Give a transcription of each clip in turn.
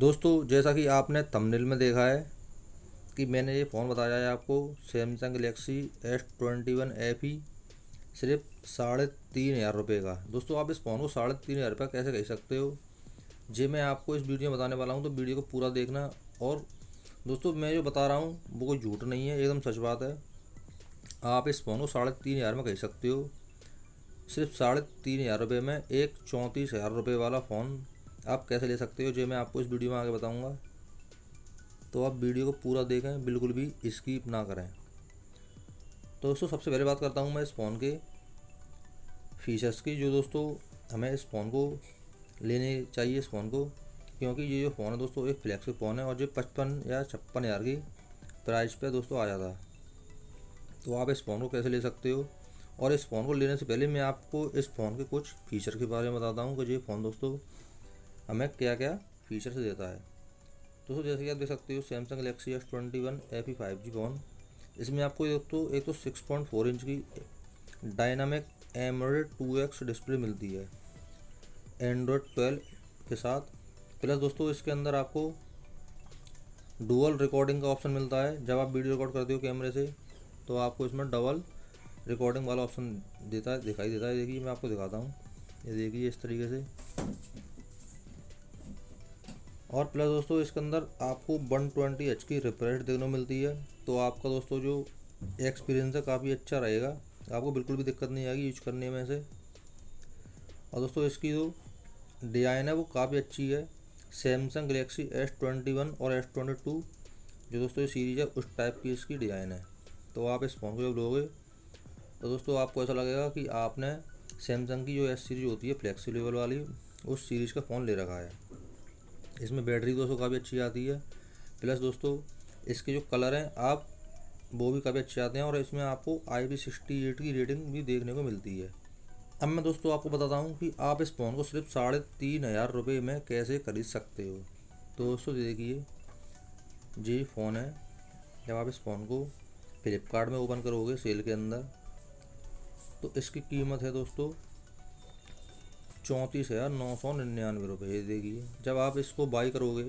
दोस्तों जैसा कि आपने थंबनेल में देखा है कि मैंने ये फ़ोन बताया है आपको सैमसंग गलेक्सी S21 FE सिर्फ 3500 रुपये का। दोस्तों आप इस फ़ोन को 3500 रुपये कैसे कह सकते हो जी, मैं आपको इस वीडियो में बताने वाला हूं, तो वीडियो को पूरा देखना। और दोस्तों मैं जो बता रहा हूं वो कोई झूठ नहीं है, एकदम सच बात है। आप इस फ़ोन को 3500 में कह सकते हो। सिर्फ 3500 रुपये में एक 34,000 रुपये वाला फ़ोन आप कैसे ले सकते हो जो मैं आपको इस वीडियो में आगे बताऊंगा। तो आप वीडियो को पूरा देखें, बिल्कुल भी स्किप ना करें। तो दोस्तों सबसे पहले बात करता हूं मैं इस फ़ोन के फीचर्स की, जो दोस्तों हमें इस फ़ोन को लेने चाहिए इस फ़ोन को, क्योंकि ये जो फ़ोन है दोस्तों एक फ्लैगशिप फ़ोन है और जो 55 या 56 हज़ार की प्राइस पर दोस्तों आ जाता। तो आप इस फ़ोन को कैसे ले सकते हो, और इस फ़ोन को लेने से पहले मैं आपको इस फ़ोन के कुछ फ़ीचर के बारे में बताता हूँ कि ये फ़ोन दोस्तों हमें क्या क्या फ़ीचर्स देता है। दोस्तों जैसे कि आप देख सकते हो Samsung Galaxy S21 FE 5G phone, इसमें आपको दोस्तों एक तो 6.4 इंच की डायनामिक एमोलेड 2X डिस्प्ले मिलती है एंड्रॉयड 12 के साथ। प्लस दोस्तों इसके अंदर आपको डुअल रिकॉर्डिंग का ऑप्शन मिलता है। जब आप वीडियो रिकॉर्ड करते हो कैमरे से तो आपको इसमें डबल रिकॉर्डिंग वाला ऑप्शन देता है, दिखाई देता है। देखिए मैं आपको दिखाता हूँ, ये देखिए इस तरीके से। और प्लस दोस्तों इसके अंदर आपको 120Hz की रिफ्रेश देखने को मिलती है, तो आपका दोस्तों जो एक्सपीरियंस है काफ़ी अच्छा रहेगा, आपको बिल्कुल भी दिक्कत नहीं आएगी यूज करने में से। और दोस्तों इसकी जो डिज़ाइन है वो काफ़ी अच्छी है, सैमसंग गलेक्सी S21 और S22 जो दोस्तों ये सीरीज़ है उस टाइप की इसकी डिज़ाइन है। तो आप इस फ़ोन को जब लोगे तो दोस्तों आपको ऐसा लगेगा कि आपने सैमसंग की जो S सीरीज़ होती है फ्लैगशिप लेवल वाली उस सीरीज़ का फ़ोन ले रखा है। इसमें बैटरी दोस्तों काफ़ी अच्छी आती है। प्लस दोस्तों इसके जो कलर हैं आप वो भी काफ़ी अच्छे आते हैं, और इसमें आपको IP68 की रेटिंग भी देखने को मिलती है। अब मैं दोस्तों आपको बताता हूँ कि आप इस फ़ोन को सिर्फ 3500 रुपये में कैसे खरीद सकते हो। तो दोस्तों देखिए जी फ़ोन है, जब आप इस फ़ोन को फ्लिपकार्ट में ओपन करोगे सेल के अंदर तो इसकी कीमत है दोस्तों 34,999 रुपये। देखिए जब आप इसको बाई करोगे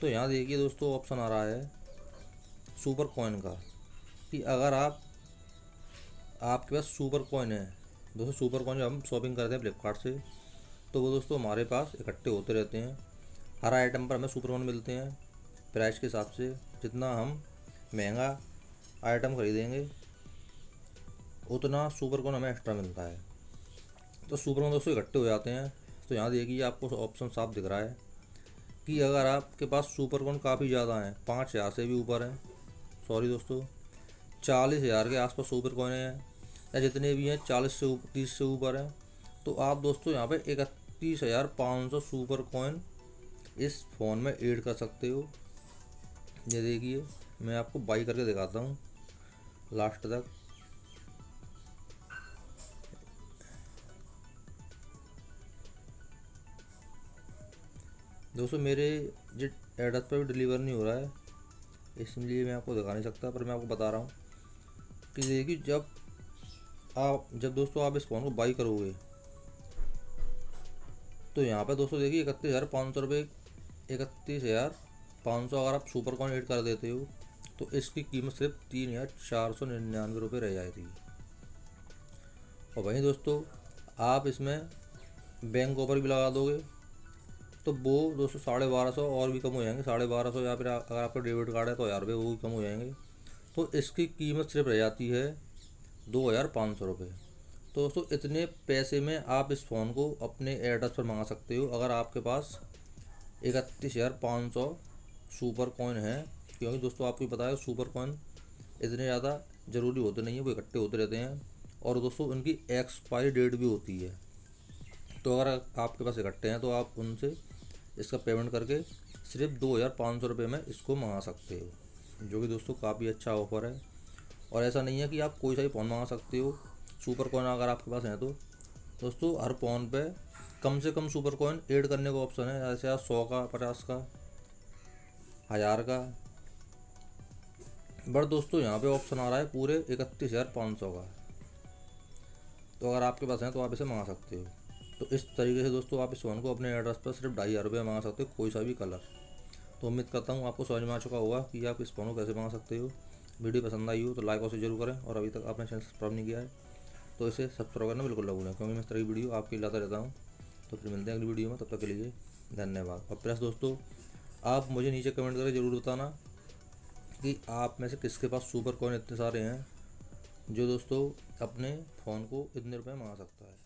तो यहाँ देखिए दोस्तों ऑप्शन आ रहा है सुपर कॉइन का, कि अगर आप आपके पास सुपर कॉइन है। दोस्तों सुपर कॉइन जब हम शॉपिंग करते हैं फ्लिपकार्ट से तो वो दोस्तों हमारे पास इकट्ठे होते रहते हैं, हर आइटम पर हमें सुपर कॉइन मिलते हैं प्राइस के हिसाब से। जितना हम महंगा आइटम खरीदेंगे उतना सुपर कॉइन हमें एक्स्ट्रा मिलता है, तो सुपर कॉइन दोस्तों इकट्ठे हो जाते हैं। तो यहाँ देखिए आपको ऑप्शन साफ दिख रहा है कि अगर आपके पास सुपर कॉइन काफ़ी ज़्यादा हैं, 5000 से भी ऊपर हैं, सॉरी दोस्तों 40,000 के आसपास सुपर कॉइन हैं, या जितने भी हैं 40 से 30 से ऊपर हैं, तो आप दोस्तों यहाँ पे 31,500 सुपर कॉइन इस फ़ोन में ऐड कर सकते हो। ये देखिए मैं आपको बाई करके दिखाता हूँ लास्ट तक। दोस्तों मेरे जो एड्रेस पर भी डिलीवर नहीं हो रहा है इसलिए मैं आपको दिखा नहीं सकता, पर मैं आपको बता रहा हूँ कि देखिए जब दोस्तों आप इस फ़ोन को बाई करोगे तो यहाँ पे दोस्तों देखिए 31,500 रुपये 31,500 अगर आप सुपर कॉइन ऐड कर देते हो तो इसकी कीमत सिर्फ 3,499 रुपये रह जाती है। और वहीं दोस्तों आप इसमें बैंक ऑफर भी लगा दोगे तो वो दोस्तों 1250 और भी कम हो जाएंगे, 1250, या फिर अगर आपका डेबिट कार्ड है तो 1000 रुपये वो भी कम हो जाएंगे। तो इसकी कीमत सिर्फ रह जाती है 2,500 रुपये। तो दोस्तों इतने पैसे में आप इस फ़ोन को अपने एड्रेस पर मंगा सकते हो अगर आपके पास 31,500 सुपर कॉइन है, क्योंकि दोस्तों आपको पता है सुपर कॉइन इतने ज़्यादा ज़रूरी होते नहीं है, वो इकट्ठे होते रहते हैं, और दोस्तों उनकी एक्सपायरी डेट भी होती है। तो अगर आपके पास इकट्ठे हैं तो आप उनसे इसका पेमेंट करके सिर्फ 2,500 रुपये में इसको मंगा सकते हो, जो कि दोस्तों काफ़ी अच्छा ऑफ़र है। और ऐसा नहीं है कि आप कोई सा ही फ़ोन मंगा सकते हो, सुपर कॉइन अगर आपके पास है तो दोस्तों हर फ़ोन पे कम से कम सुपर कॉइन ऐड करने का ऑप्शन है, जैसे आप 100 का 50 का 1000 का। बट दोस्तों यहाँ पे ऑप्शन आ रहा है पूरे 31,500 का, तो अगर आपके पास है तो आप इसे मंगा सकते हो। तो इस तरीके से दोस्तों आप इस वन को अपने एड्रेस पर सिर्फ 2,500 रुपये मंगा सकते हो, कोई सा भी कलर। तो उम्मीद करता हूँ आपको समझ में आ चुका होगा कि आप इस फ़ोन को कैसे मंगा सकते हो। वीडियो पसंद आई हो तो लाइक और शेयर जरूर करें, और अभी तक आपने चैनल सब्सक्राइब नहीं किया है तो इसे सब्सक्राइब करना बिल्कुल ना भूलें, क्योंकि मैं इस तरह की वीडियो आपके लाता रहता हूँ। तो फिर मिलते हैं अगली वीडियो में, तब तक के लिए धन्यवाद। और प्लस दोस्तों आप मुझे नीचे कमेंट करके ज़रूर बताना कि आप में से किसके पास सुपर कॉइन इतने सारे हैं जो दोस्तों अपने फ़ोन को इतने रुपये मंगा सकता है।